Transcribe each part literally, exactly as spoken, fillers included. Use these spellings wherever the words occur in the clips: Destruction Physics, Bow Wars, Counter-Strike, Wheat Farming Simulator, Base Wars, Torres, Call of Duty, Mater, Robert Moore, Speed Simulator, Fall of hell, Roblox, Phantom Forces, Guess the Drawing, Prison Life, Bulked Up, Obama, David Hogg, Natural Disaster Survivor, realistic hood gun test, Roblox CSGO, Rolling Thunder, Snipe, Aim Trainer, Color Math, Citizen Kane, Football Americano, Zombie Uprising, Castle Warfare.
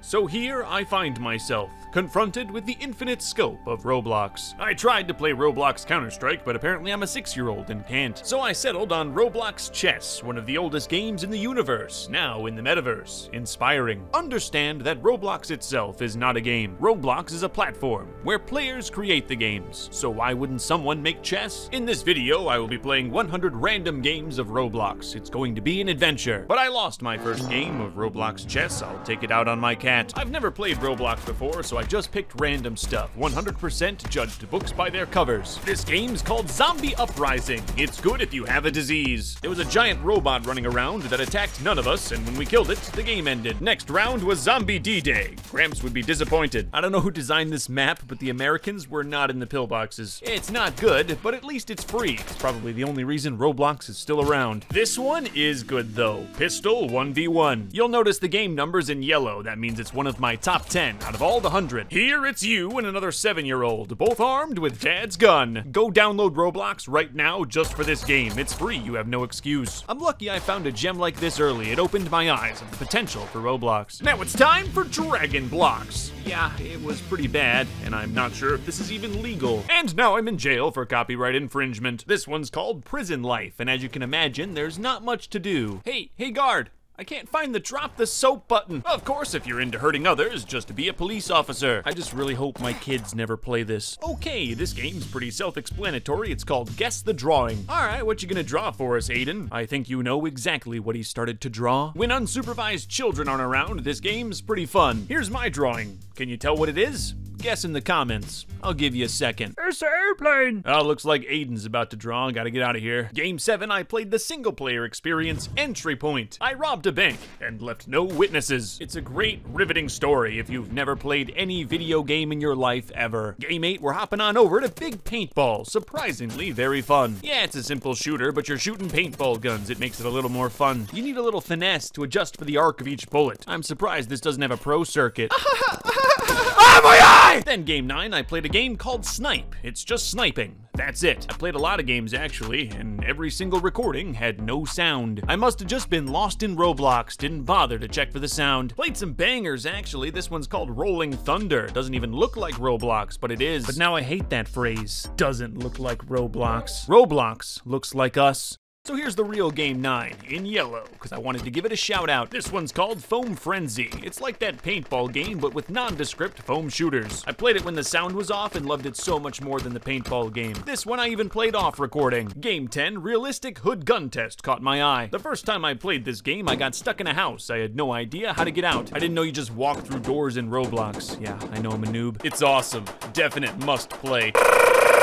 So here I find myself, confronted with the infinite scope of Roblox. I tried to play Roblox Counter-Strike, but apparently I'm a six-year-old and can't. So I settled on Roblox Chess, one of the oldest games in the universe, now in the metaverse. Inspiring. Understand that Roblox itself is not a game. Roblox is a platform where players create the games. So why wouldn't someone make chess? In this video, I will be playing one hundred random games of Roblox. It's going to be an adventure. But I lost my first game of Roblox Chess. I'll take it out on my cat. I've never played Roblox before, so I just picked random stuff, one hundred percent judged books by their covers. This game's called Zombie Uprising. It's good if you have a disease. There was a giant robot running around that attacked none of us, and when we killed it, the game ended. Next round was Zombie D-Day. Gramps would be disappointed. I don't know who designed this map, but the Americans were not in the pillboxes. It's not good, but at least it's free. It's probably the only reason Roblox is still around. This one is good though. Pistol one v one. You'll notice the game number's in yellow. That means it's one of my top ten out of all the hundred. Here it's you and another seven-year-old, both armed with dad's gun. Go download Roblox right now just for this game. It's free, you have no excuse. I'm lucky I found a gem like this early. It opened my eyes on the potential for Roblox. Now it's time for Dragon Blocks. Yeah, it was pretty bad, and I'm not sure if this is even legal. And now I'm in jail for copyright infringement. This one's called Prison Life, and as you can imagine, there's not much to do. Hey, hey guard! I can't find the drop the soap button. Of course, if you're into hurting others, just be a police officer. I just really hope my kids never play this. Okay, this game's pretty self-explanatory. It's called Guess the Drawing. All right, what you gonna draw for us, Aiden? I think you know exactly what he started to draw. When unsupervised children aren't around, this game's pretty fun. Here's my drawing. Can you tell what it is? Guess in the comments. I'll give you a second. It's an airplane! Oh, looks like Aiden's about to draw. Gotta get out of here. Game seven, I played the single-player experience, Entry Point. I robbed a bank and left no witnesses. It's a great, riveting story if you've never played any video game in your life ever. Game eight, we're hopping on over to Big Paintball. Surprisingly very fun. Yeah, it's a simple shooter, but you're shooting paintball guns. It makes it a little more fun. You need a little finesse to adjust for the arc of each bullet. I'm surprised this doesn't have a pro circuit. Ah, my eye! Then game nine, I played a game called Snipe. It's just sniping. That's it. I played a lot of games actually, and every single recording had no sound. I must have just been lost in Roblox, didn't bother to check for the sound. Played some bangers actually. This one's called Rolling Thunder. Doesn't even look like Roblox, but it is. But now I hate that phrase. Doesn't look like Roblox. Roblox looks like us. So here's the real game nine, in yellow, because I wanted to give it a shout out. This one's called Foam Frenzy. It's like that paintball game, but with nondescript foam shooters. I played it when the sound was off and loved it so much more than the paintball game. This one I even played off recording. Game ten, Realistic Hood Gun Test caught my eye. The first time I played this game, I got stuck in a house. I had no idea how to get out. I didn't know you just walk through doors in Roblox. Yeah, I know I'm a noob. It's awesome. Definite must play.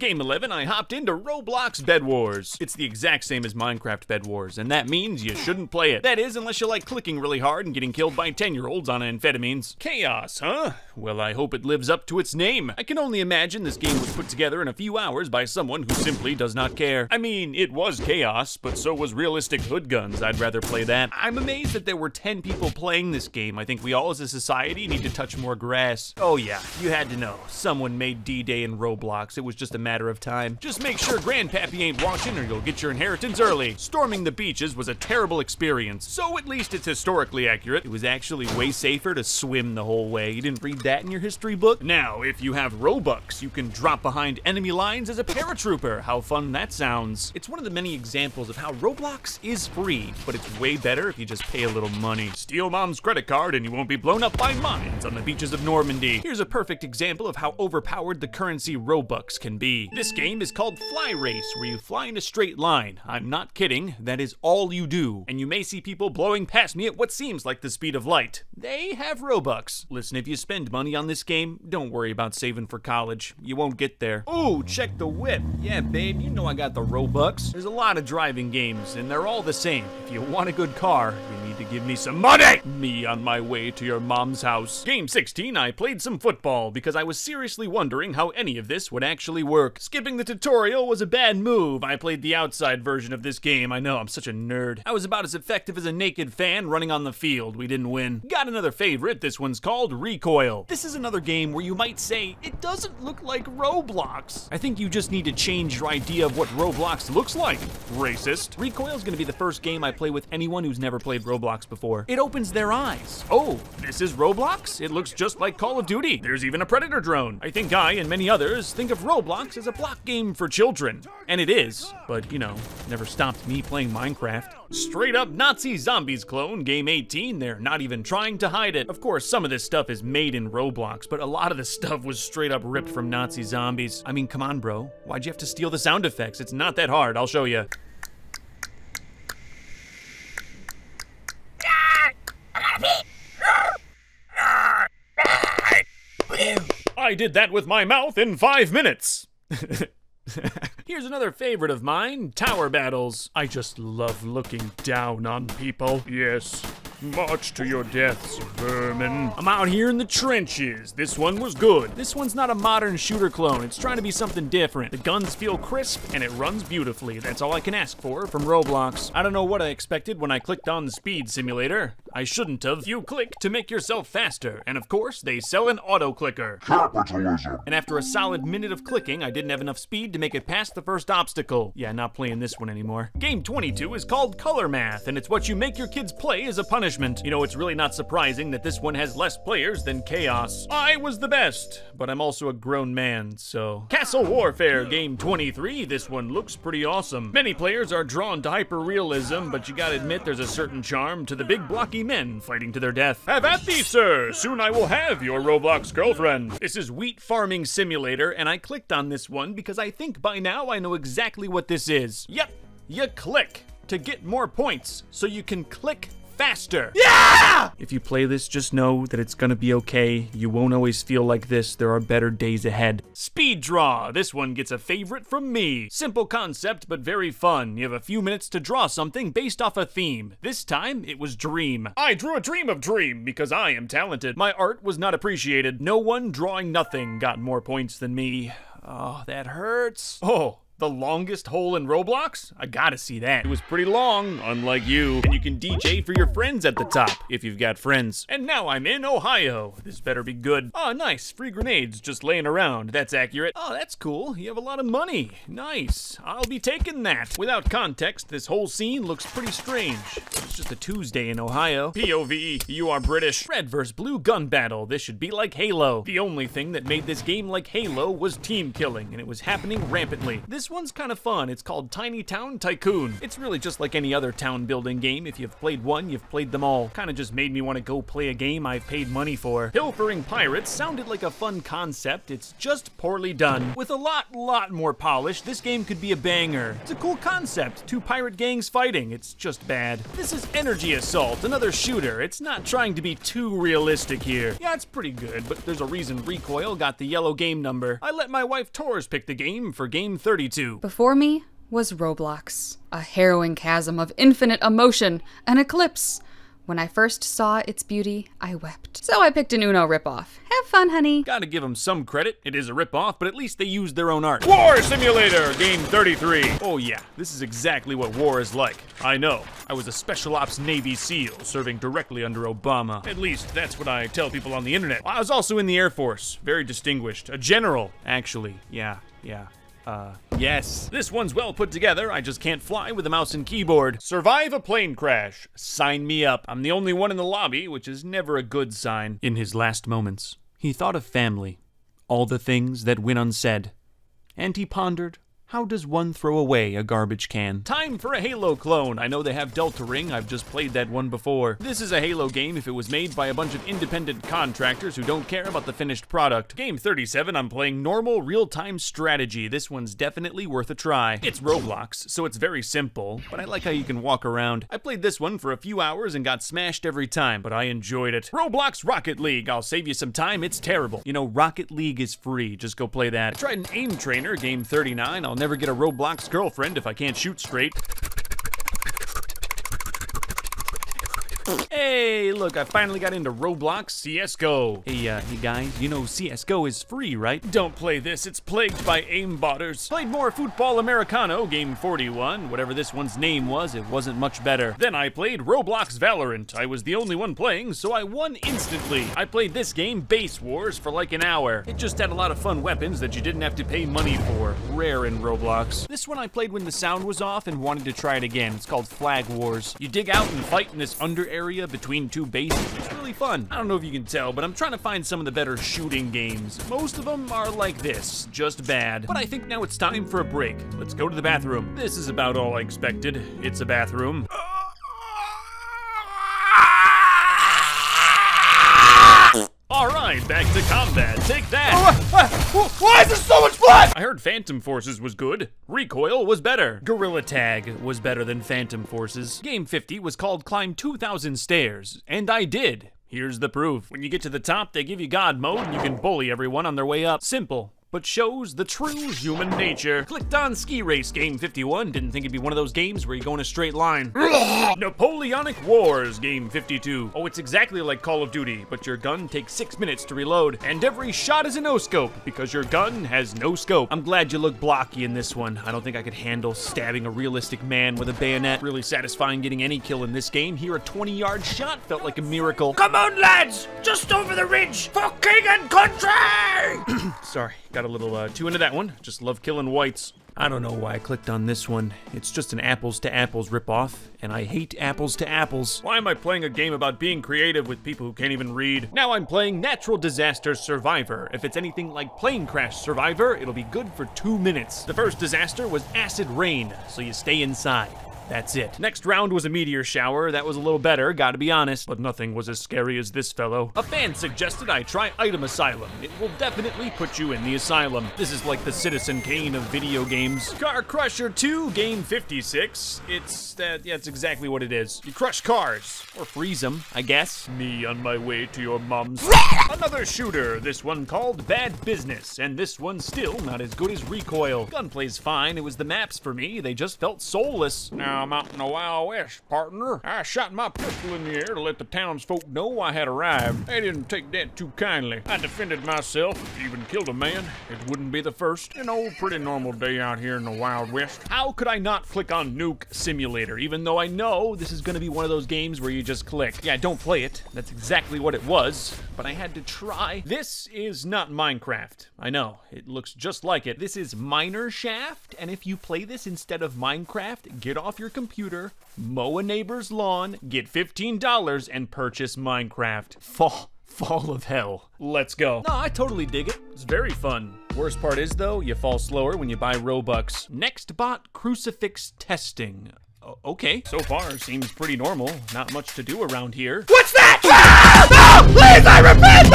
Game eleven, I hopped into Roblox Bed Wars. It's the exact same as Minecraft Bed Wars, and that means you shouldn't play it. That is, unless you like clicking really hard and getting killed by ten-year-olds on amphetamines. Chaos, huh? Well, I hope it lives up to its name. I can only imagine this game was put together in a few hours by someone who simply does not care. I mean, it was chaos, but so was realistic hood guns. I'd rather play that. I'm amazed that there were ten people playing this game. I think we all as a society need to touch more grass. Oh yeah, you had to know. Someone made D-Day in Roblox. It was just a matter of time. Just make sure Grandpappy ain't watching or you'll get your inheritance early. Storming the beaches was a terrible experience, so at least it's historically accurate. It was actually way safer to swim the whole way. You didn't read that in your history book? Now, if you have Robux, you can drop behind enemy lines as a paratrooper. How fun that sounds. It's one of the many examples of how Roblox is free, but it's way better if you just pay a little money. Steal mom's credit card and you won't be blown up by mines on the beaches of Normandy. Here's a perfect example of how overpowered the currency Robux can be. This game is called Fly Race, where you fly in a straight line. I'm not kidding, that is all you do. And you may see people blowing past me at what seems like the speed of light. They have Robux. Listen, if you spend money on this game, don't worry about saving for college. You won't get there. Ooh, check the whip. Yeah, babe, you know I got the Robux. There's a lot of driving games, and they're all the same. If you want a good car, you need to give me some money! Me on my way to your mom's house. Game sixteen, I played some football, because I was seriously wondering how any of this would actually work. Skipping the tutorial was a bad move. I played the outside version of this game. I know, I'm such a nerd. I was about as effective as a naked fan running on the field. We didn't win. Got another favorite. This one's called Recoil. This is another game where you might say, it doesn't look like Roblox. I think you just need to change your idea of what Roblox looks like, racist. Recoil's gonna be the first game I play with anyone who's never played Roblox Roblox before. It opens their eyes. Oh, this is Roblox? It looks just like Call of Duty. There's even a predator drone. I think I and many others think of Roblox as a block game for children. And it is, but you know, never stopped me playing Minecraft. Straight up Nazi zombies clone, game eighteen, they're not even trying to hide it. Of course, some of this stuff is made in Roblox, but a lot of this stuff was straight up ripped from Nazi zombies. I mean, come on, bro. Why'd you have to steal the sound effects? It's not that hard, I'll show you. I did that with my mouth in five minutes. Here's another favorite of mine, Tower Battles. I just love looking down on people. Yes, march to your deaths, vermin. I'm out here in the trenches. This one was good. This one's not a modern shooter clone. It's trying to be something different. The guns feel crisp and it runs beautifully. That's all I can ask for from Roblox. I don't know what I expected when I clicked on the Speed Simulator. I shouldn't have. You click to make yourself faster. And of course, they sell an auto clicker. Capitalism. And after a solid minute of clicking, I didn't have enough speed to make it past the first obstacle. Yeah, not playing this one anymore. Game twenty-two is called Color Math, and it's what you make your kids play as a punishment. You know, it's really not surprising that this one has less players than Chaos. I was the best, but I'm also a grown man, so. Castle Warfare, game twenty-three. This one looks pretty awesome. Many players are drawn to hyper-realism, but you gotta admit there's a certain charm to the big blocky men fighting to their death. Have at thee, sir! Soon I will have your Roblox girlfriend. This is Wheat Farming Simulator, and I clicked on this one because I think by now I know exactly what this is. Yep, you click to get more points, so you can click faster. Yeah! If you play this, just know that it's gonna be okay. You won't always feel like this. There are better days ahead. Speed Draw. This one gets a favorite from me. Simple concept, but very fun. You have a few minutes to draw something based off a theme. This time, it was Dream. I drew a dream of Dream because I am talented. My art was not appreciated. No one drawing nothing got more points than me. Oh, that hurts. Oh. The longest hole in Roblox? I gotta see that. It was pretty long, unlike you. And you can D J for your friends at the top, if you've got friends. And now I'm in Ohio. This better be good. Oh, nice, free grenades just laying around. That's accurate. Oh, that's cool, you have a lot of money. Nice, I'll be taking that. Without context, this whole scene looks pretty strange. It's just a Tuesday in Ohio. P O V, you are British. Red versus blue gun battle. This should be like Halo. The only thing that made this game like Halo was team killing, and it was happening rampantly. This This one's kind of fun. It's called Tiny Town Tycoon. It's really just like any other town building game. If you've played one, you've played them all. Kind of just made me want to go play a game I've paid money for. Pilfering Pirates sounded like a fun concept. It's just poorly done. With a lot, lot more polish, this game could be a banger. It's a cool concept. Two pirate gangs fighting. It's just bad. This is Energy Assault, another shooter. It's not trying to be too realistic here. Yeah, it's pretty good, but there's a reason Recoil got the yellow game number. I let my wife Torres pick the game for game thirty-two. Before me was Roblox, a harrowing chasm of infinite emotion, an eclipse. When I first saw its beauty, I wept. So I picked an Uno ripoff. Have fun, honey. Gotta give them some credit. It is a ripoff, but at least they used their own art. War Simulator, game thirty-three. Oh yeah, this is exactly what war is like. I know. I was a Special Ops Navy SEAL serving directly under Obama. At least that's what I tell people on the internet. I was also in the Air Force. Very distinguished. A general, actually. Yeah, yeah. Uh, yes. This one's well put together. I just can't fly with a mouse and keyboard. Survive a plane crash. Sign me up. I'm the only one in the lobby, which is never a good sign. In his last moments, he thought of family, all the things that went unsaid, and he pondered, how does one throw away a garbage can? Time for a Halo clone. I know they have Delta Ring. I've just played that one before. This is a Halo game if it was made by a bunch of independent contractors who don't care about the finished product. Game thirty-seven, I'm playing normal real-time strategy. This one's definitely worth a try. It's Roblox, so it's very simple, but I like how you can walk around. I played this one for a few hours and got smashed every time, but I enjoyed it. Roblox Rocket League. I'll save you some time. It's terrible. You know, Rocket League is free. Just go play that. I tried an aim trainer, game thirty-nine. I'll never get a Roblox girlfriend if I can't shoot straight. Hey, look, I finally got into Roblox C S G O. Hey, uh, hey guys, you know C S G O is free, right? Don't play this, it's plagued by aimbotters. Played more Football Americano, game forty-one. Whatever this one's name was, it wasn't much better. Then I played Roblox Valorant. I was the only one playing, so I won instantly. I played this game, Base Wars, for like an hour. It just had a lot of fun weapons that you didn't have to pay money for. Rare in Roblox. This one I played when the sound was off and wanted to try it again. It's called Flag Wars. You dig out and fight in this under-air area between two bases. It's really fun. I don't know if you can tell, but I'm trying to find some of the better shooting games. Most of them are like this, just bad. But I think now it's time for a break. Let's go to the bathroom. This is about all I expected. It's a bathroom. Alright, back to combat. Take that! Oh, uh, uh, why is there so much blood?! I heard Phantom Forces was good. Recoil was better. Gorilla Tag was better than Phantom Forces. Game fifty was called Climb two thousand Stairs, and I did. Here's the proof. When you get to the top, they give you God mode, and you can bully everyone on their way up. Simple, but shows the true human nature. Clicked on Ski Race Game fifty-one. Didn't think it'd be one of those games where you go in a straight line. Napoleonic Wars Game fifty-two. Oh, it's exactly like Call of Duty, but your gun takes six minutes to reload, and every shot is a no-scope, because your gun has no scope. I'm glad you look blocky in this one. I don't think I could handle stabbing a realistic man with a bayonet. Really satisfying getting any kill in this game. Here, a twenty-yard shot felt like a miracle. Come on, lads! Just over the ridge! For king and country! Sorry. Got a little uh, too into that one. Just love killing whites. I don't know why I clicked on this one. It's just an apples to apples ripoff, and I hate apples to apples. Why am I playing a game about being creative with people who can't even read? Now I'm playing Natural Disaster Survivor. If it's anything like Plane Crash Survivor, it'll be good for two minutes. The first disaster was acid rain, so you stay inside. That's it. Next round was a meteor shower. That was a little better, gotta be honest. But nothing was as scary as this fellow. A fan suggested I try Item Asylum. It will definitely put you in the asylum. This is like the Citizen Kane of video games. Car Crusher two, Game fifty-six. It's, uh, yeah, it's exactly what it is. You crush cars. Or freeze them, I guess. Me on my way to your mom's. Another shooter. This one called Bad Business. And this one's still not as good as Recoil. Gunplay's fine. It was the maps for me. They just felt soulless. Now, I'm out in the Wild West, partner. I shot my pistol in the air to let the townsfolk know I had arrived. They didn't take that too kindly. I defended myself, even killed a man. It wouldn't be the first. An old, pretty normal day out here in the Wild West. How could I not click on Nuke Simulator, even though I know this is gonna be one of those games where you just click? Yeah, don't play it. That's exactly what it was, but I had to try. This is not Minecraft. I know, it looks just like it. This is Miner Shaft, and if you play this instead of Minecraft, get off your computer, mow a neighbor's lawn, get fifteen dollars, and purchase Minecraft. Fall, fall of hell. Let's go. No, I totally dig it. It's very fun. Worst part is, though, you fall slower when you buy Robux. Next bot, Crucifix Testing. Okay. So far, seems pretty normal. Not much to do around here. What's that? Ah! No! Please, I repeat,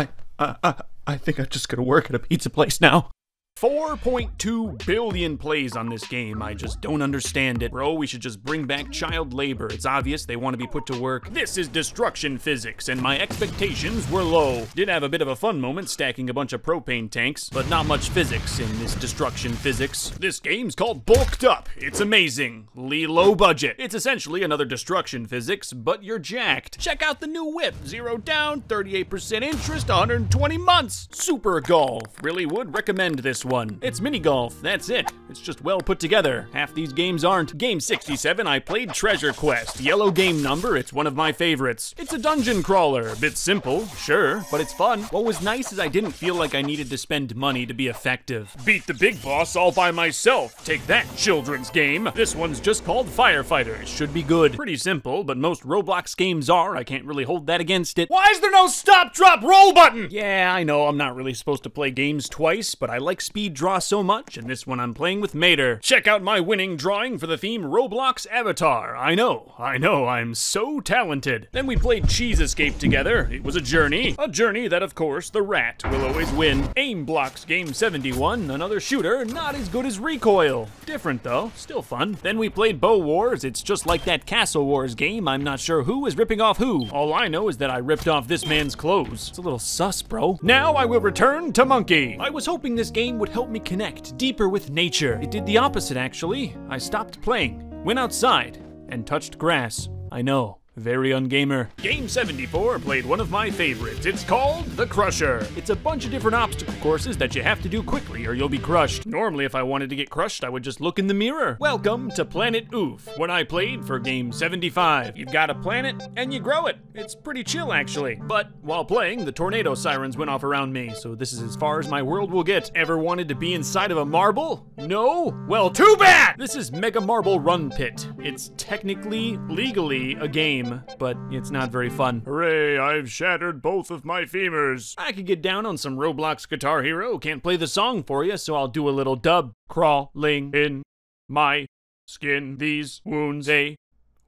mercy! Run! Run! I, I, I think I'm just gonna work at a pizza place now. four point two billion plays on this game. I just don't understand it. Bro, we should just bring back child labor. It's obvious they want to be put to work. This is Destruction Physics, and my expectations were low. Did have a bit of a fun moment stacking a bunch of propane tanks, but not much physics in this Destruction Physics. This game's called Bulked Up. It's amazing. Lee low budget. It's essentially another Destruction Physics, but you're jacked. Check out the new whip. Zero down, thirty-eight percent interest, one hundred twenty months. Super Golf. Really would recommend this one. One. It's mini golf, that's it. It's just well put together. Half these games aren't. Game sixty-seven, I played Treasure Quest. Yellow game number, it's one of my favorites. It's a dungeon crawler. A bit simple, sure, but it's fun. What was nice is I didn't feel like I needed to spend money to be effective. Beat the big boss all by myself. Take that, children's game. This one's just called Firefighter. It should be good. Pretty simple, but most Roblox games are. I can't really hold that against it. Why is there no stop, drop, roll button? Yeah, I know I'm not really supposed to play games twice, but I like Speed Draw so much, and this one I'm playing with Mater. Check out my winning drawing for the theme Roblox Avatar. I know, I know, I'm so talented. Then we played Cheese Escape together. It was a journey. A journey that, of course, the rat will always win. Aim Blocks Game seventy-one, another shooter, not as good as Recoil. Different, though. Still fun. Then we played Bow Wars. It's just like that Castle Wars game. I'm not sure who is ripping off who. All I know is that I ripped off this man's clothes. It's a little sus, bro. Now I will return to Monkey. I was hoping this game would help me connect deeper with nature. It did the opposite, actually. I stopped playing, went outside, and touched grass. I know. very ungamer. Game seventy-four played one of my favorites. It's called The Crusher. It's a bunch of different obstacle courses that you have to do quickly or you'll be crushed. Normally, if I wanted to get crushed, I would just look in the mirror. Welcome to Planet Oof, when I played for game seventy-five. You've got a planet and you grow it. It's pretty chill, actually. But while playing, the tornado sirens went off around me, so this is as far as my world will get. Ever wanted to be inside of a marble? No? Well, too bad! This is Mega Marble Run Pit. It's technically, legally, a game, but it's not very fun. Hooray, I've shattered both of my femurs. I could get down on some Roblox Guitar Hero. Can't play the song for you, so I'll do a little dub. Crawling in my skin, these wounds, they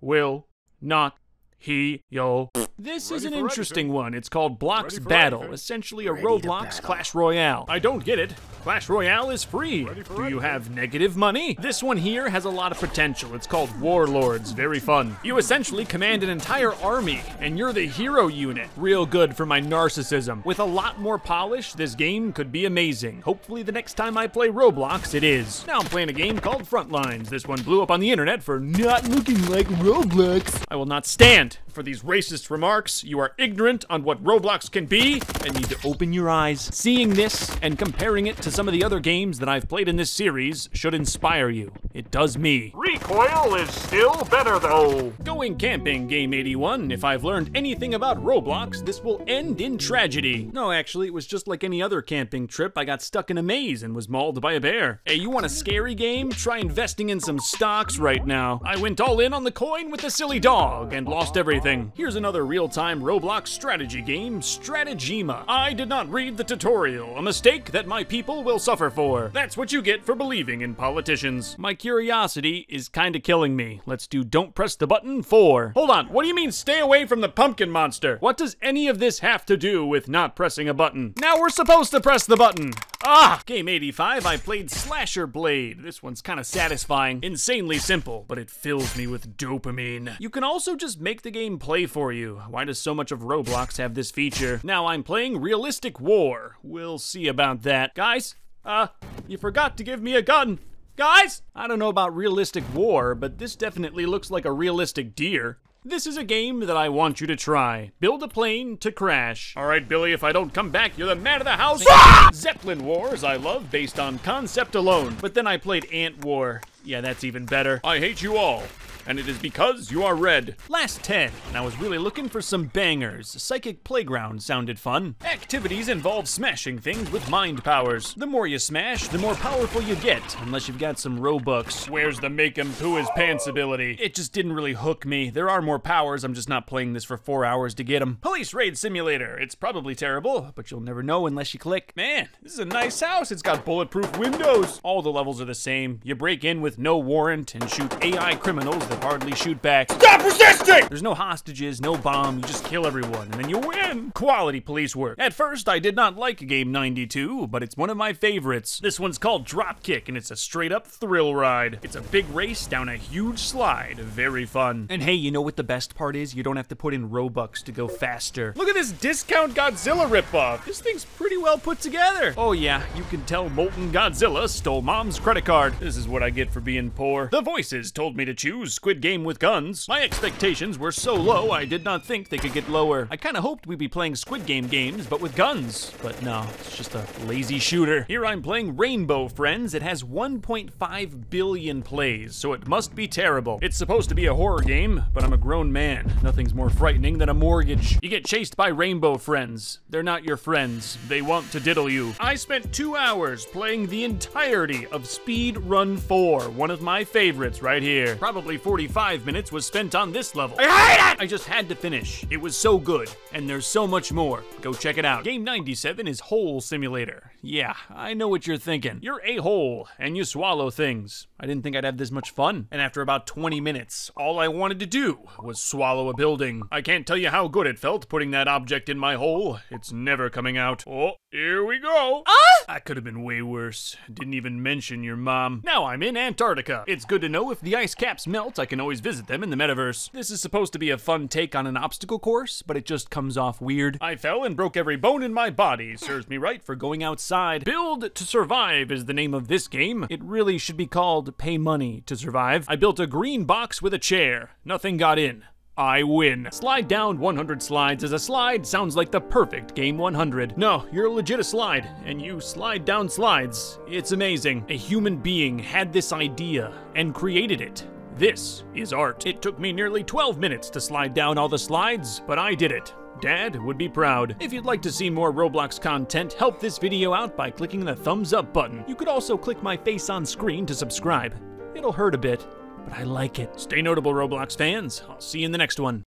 will not heal. This is an interesting one. It's called Blocks Battle, essentially a Roblox Clash Royale. I don't get it. Clash Royale is free. Do you have negative money? This one here has a lot of potential. It's called Warlords. Very fun. You essentially command an entire army, and you're the hero unit. Real good for my narcissism. With a lot more polish, this game could be amazing. Hopefully the next time I play Roblox, it is. Now I'm playing a game called Frontlines. This one blew up on the internet for not looking like Roblox. I will not stand for these racist remarks. You are ignorant on what Roblox can be and need to open your eyes. Seeing this and comparing it to some of the other games that I've played in this series should inspire you. It does me. Recoil is still better though. Going camping, game eighty-one. If I've learned anything about Roblox, this will end in tragedy. No, actually, it was just like any other camping trip. I got stuck in a maze and was mauled by a bear. Hey, you want a scary game? Try investing in some stocks right now. I went all in on the coin with the silly dog and lost everything. Here's another real real-time Roblox strategy game, Stratagema. I did not read the tutorial, a mistake that my people will suffer for. That's what you get for believing in politicians. My curiosity is kinda killing me. Let's do Don't Press the Button four. Hold on, what do you mean stay away from the pumpkin monster? What does any of this have to do with not pressing a button? Now we're supposed to press the button. Ah! Game eighty-five, I played Slasher Blade. This one's kinda satisfying. Insanely simple, but it fills me with dopamine. You can also just make the game play for you. Why does so much of Roblox have this feature? Now I'm playing Realistic War. We'll see about that. Guys, uh, you forgot to give me a gun. Guys! I don't know about Realistic War, but this definitely looks like a realistic deer. This is a game that I want you to try. Build a plane to crash. All right, Billy, if I don't come back, you're the man of the house. Ah! Zeppelin Wars I love based on concept alone, but then I played Ant War. Yeah, that's even better. I hate you all, and it is because you are red. Last ten, and I was really looking for some bangers. Psychic Playground sounded fun. Activities involve smashing things with mind powers. The more you smash, the more powerful you get, unless you've got some Robux. Where's the make him poo his pants ability? It just didn't really hook me. There are more powers, I'm just not playing this for four hours to get them. Police Raid Simulator. It's probably terrible, but you'll never know unless you click. Man, this is a nice house. It's got bulletproof windows. All the levels are the same. You break in with no warrant and shoot A I criminals that hardly shoot back. Stop resisting! There's no hostages, no bomb, you just kill everyone and then you win! Quality police work. At first, I did not like game ninety-two, but it's one of my favorites. This one's called Dropkick and it's a straight up thrill ride. It's a big race down a huge slide, very fun. And hey, you know what the best part is? You don't have to put in Robux to go faster. Look at this discount Godzilla ripoff. This thing's pretty well put together. Oh yeah, you can tell Molten Godzilla stole mom's credit card. This is what I get for being poor. The voices told me to choose Squid Game with guns. My expectations were so low, I did not think they could get lower. I kinda hoped we'd be playing Squid Game games, but with guns. But no, it's just a lazy shooter. Here I'm playing Rainbow Friends. It has one point five billion plays, so it must be terrible. It's supposed to be a horror game, but I'm a grown man. Nothing's more frightening than a mortgage. You get chased by Rainbow Friends. They're not your friends. They want to diddle you. I spent two hours playing the entirety of Speed Run four, one of my favorites right here. Probably forty-five minutes was spent on this level. I hate it! I just had to finish. It was so good, and there's so much more. Go check it out. Game ninety-seven is Hole Simulator. Yeah, I know what you're thinking. You're a hole, and you swallow things. I didn't think I'd have this much fun. And after about twenty minutes, all I wanted to do was swallow a building. I can't tell you how good it felt putting that object in my hole. It's never coming out. Oh, here we go. Ah! I could have been way worse. Didn't even mention your mom. Now I'm in Antarctica. It's good to know if the ice caps melt, I can always visit them in the metaverse. This is supposed to be a fun take on an obstacle course, but it just comes off weird. I fell and broke every bone in my body. Serves me right for going outside. Build to Survive is the name of this game. It really should be called Pay Money to Survive. I built a green box with a chair. Nothing got in. I win. Slide down one hundred slides as a slide sounds like the perfect game one hundred. No, you're legit a slide, and you slide down slides. It's amazing. A human being had this idea and created it. This is art. It took me nearly twelve minutes to slide down all the slides, but I did it. Dad would be proud. If you'd like to see more Roblox content, help this video out by clicking the thumbs up button. You could also click my face on screen to subscribe. It'll hurt a bit, but I like it. Stay notable, Roblox fans. I'll see you in the next one.